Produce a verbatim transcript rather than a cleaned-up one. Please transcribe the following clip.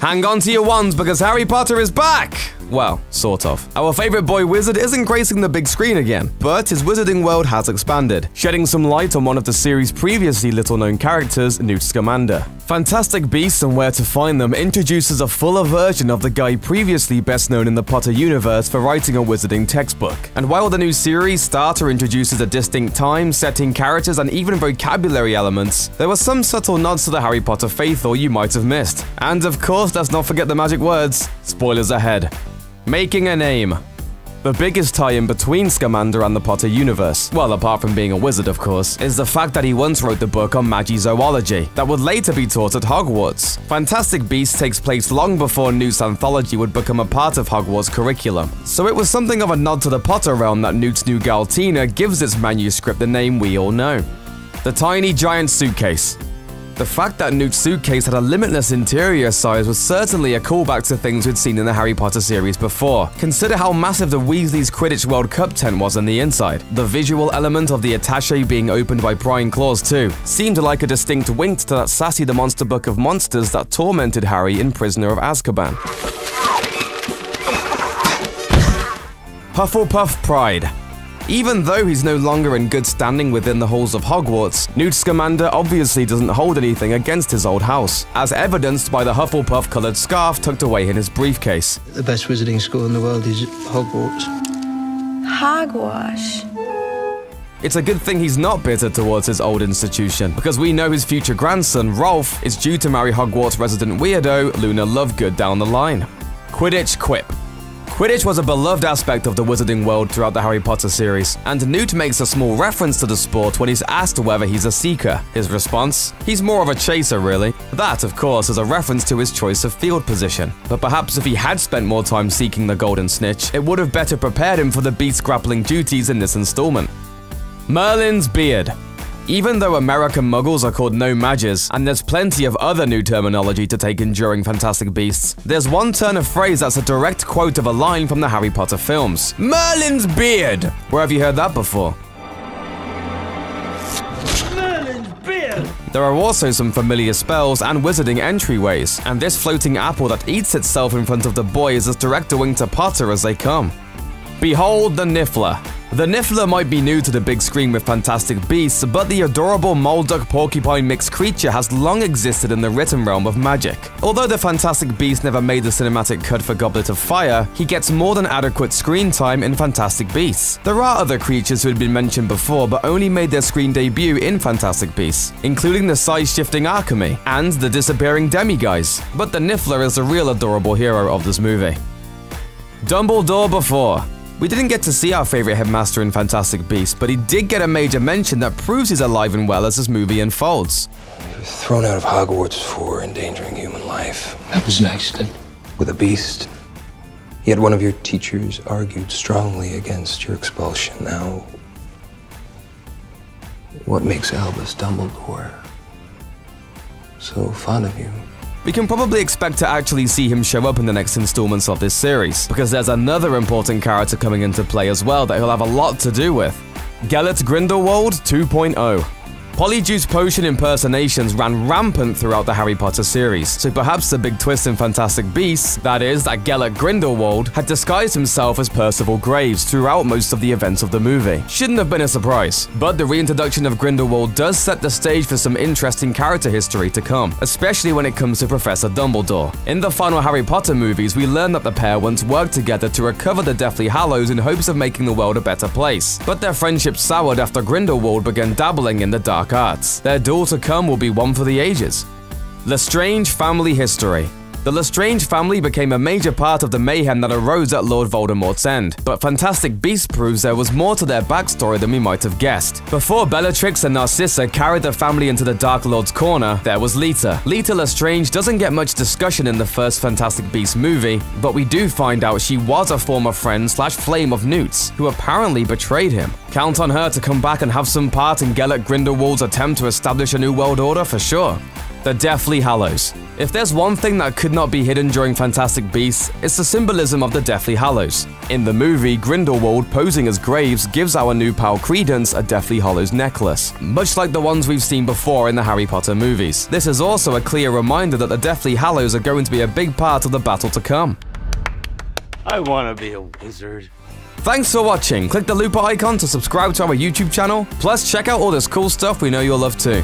Hang on to your wands because Harry Potter is back! Well, sort of. Our favorite boy wizard isn't gracing the big screen again, but his wizarding world has expanded, shedding some light on one of the series' previously little-known characters, Newt Scamander. Fantastic Beasts and Where to Find Them introduces a fuller version of the guy previously best known in the Potter universe for writing a wizarding textbook. And while the new series starter introduces a distinct time, setting, characters, and even vocabulary elements, there were some subtle nods to the Harry Potter faithful you might have missed. And of course, let's not forget the magic words. Spoilers ahead. Making a name. The biggest tie-in between Scamander and the Potter universe, well, apart from being a wizard, of course, is the fact that he once wrote the book on magizoology that would later be taught at Hogwarts. Fantastic Beasts takes place long before Newt's anthology would become a part of Hogwarts' curriculum, so it was something of a nod to the Potter realm that Newt's new gal Tina gives its manuscript the name we all know. The Tiny Giant Suitcase. The fact that Newt's suitcase had a limitless interior size was certainly a callback to things we'd seen in the Harry Potter series before. Consider how massive the Weasley's Quidditch World Cup tent was on the inside. The visual element of the attaché being opened by prying claws, too, seemed like a distinct wink to that Sassy the Monster Book of Monsters that tormented Harry in Prisoner of Azkaban. Hufflepuff Pride. Even though he's no longer in good standing within the halls of Hogwarts, Newt Scamander obviously doesn't hold anything against his old house, as evidenced by the Hufflepuff-coloured scarf tucked away in his briefcase. The best wizarding school in the world is Hogwarts. Hogwash. It's a good thing he's not bitter towards his old institution, because we know his future grandson, Rolf, is due to marry Hogwarts resident weirdo Luna Lovegood down the line. Quidditch Quip. Quidditch was a beloved aspect of the wizarding world throughout the Harry Potter series, and Newt makes a small reference to the sport when he's asked whether he's a seeker. His response? He's more of a chaser, really. That, of course, is a reference to his choice of field position. But perhaps if he had spent more time seeking the Golden Snitch, it would have better prepared him for the Beast's grappling duties in this installment. Merlin's beard. Even though American muggles are called no-majs, and there's plenty of other new terminology to take in during Fantastic Beasts, there's one turn of phrase that's a direct quote of a line from the Harry Potter films. Merlin's beard! Where have you heard that before? There are also some familiar spells and wizarding entryways, and this floating apple that eats itself in front of the boys is direct a wink to Potter as they come. Behold the Niffler. The Niffler might be new to the big screen with Fantastic Beasts, but the adorable Mole-Duck-Porcupine mixed creature has long existed in the written realm of magic. Although the Fantastic Beast never made the cinematic cut for Goblet of Fire, he gets more than adequate screen time in Fantastic Beasts. There are other creatures who had been mentioned before but only made their screen debut in Fantastic Beasts, including the size-shifting Archemy and the disappearing Demiguise, but the Niffler is the real adorable hero of this movie. Dumbledore before. We didn't get to see our favorite headmaster in Fantastic Beasts, but he did get a major mention that proves he's alive and well as this movie unfolds. He was thrown out of Hogwarts for endangering human life. That was an accident. With a beast. Yet one of your teachers argued strongly against your expulsion. Now, what makes Albus Dumbledore so fond of you? We can probably expect to actually see him show up in the next installments of this series, because there's another important character coming into play as well that he'll have a lot to do with. Gellert Grindelwald two point oh. Polyjuice potion impersonations ran rampant throughout the Harry Potter series, so perhaps the big twist in Fantastic Beasts, that is, that Gellert Grindelwald had disguised himself as Percival Graves throughout most of the events of the movie. Shouldn't have been a surprise, but the reintroduction of Grindelwald does set the stage for some interesting character history to come, especially when it comes to Professor Dumbledore. In the final Harry Potter movies, we learn that the pair once worked together to recover the Deathly Hallows in hopes of making the world a better place, but their friendship soured after Grindelwald began dabbling in the dark arts. Their duel to come will be one for the ages. Lestrange family history. The Lestrange family became a major part of the mayhem that arose at Lord Voldemort's end, but Fantastic Beasts proves there was more to their backstory than we might have guessed. Before Bellatrix and Narcissa carried the family into the Dark Lord's corner, there was Leta. Leta Lestrange doesn't get much discussion in the first Fantastic Beasts movie, but we do find out she was a former friend slash flame of Newt's, who apparently betrayed him. Count on her to come back and have some part in Gellert Grindelwald's attempt to establish a new world order for sure. The Deathly Hallows. If there's one thing that could not be hidden during Fantastic Beasts, it's the symbolism of the Deathly Hallows. In the movie, Grindelwald, posing as Graves, gives our new pal Credence a Deathly Hallows necklace, much like the ones we've seen before in the Harry Potter movies. This is also a clear reminder that the Deathly Hallows are going to be a big part of the battle to come. I want to be a wizard. Thanks for watching. Click the Looper icon to subscribe to our YouTube channel. Plus, check out all this cool stuff we know you'll love too.